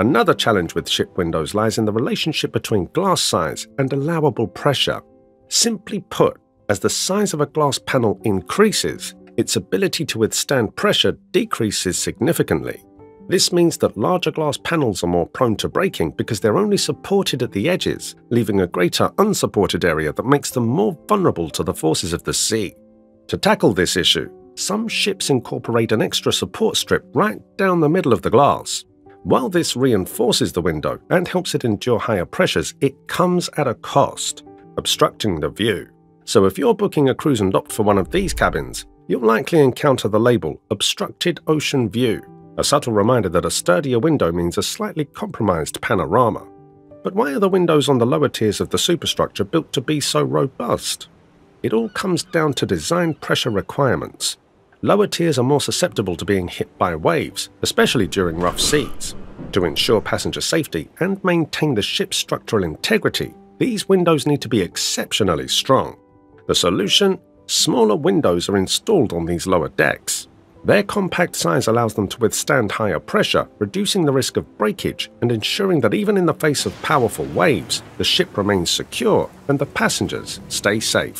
Another challenge with ship windows lies in the relationship between glass size and allowable pressure. Simply put, as the size of a glass panel increases, its ability to withstand pressure decreases significantly. This means that larger glass panels are more prone to breaking because they're only supported at the edges, leaving a greater unsupported area that makes them more vulnerable to the forces of the sea. To tackle this issue, some ships incorporate an extra support strip right down the middle of the glass. While this reinforces the window and helps it endure higher pressures, it comes at a cost, obstructing the view. So if you're booking a cruise and opt for one of these cabins, you'll likely encounter the label, Obstructed Ocean View, a subtle reminder that a sturdier window means a slightly compromised panorama. But why are the windows on the lower tiers of the superstructure built to be so robust? It all comes down to design pressure requirements. Lower tiers are more susceptible to being hit by waves, especially during rough seas. To ensure passenger safety and maintain the ship's structural integrity, these windows need to be exceptionally strong. The solution? Smaller windows are installed on these lower decks. Their compact size allows them to withstand higher pressure, reducing the risk of breakage and ensuring that even in the face of powerful waves, the ship remains secure and the passengers stay safe.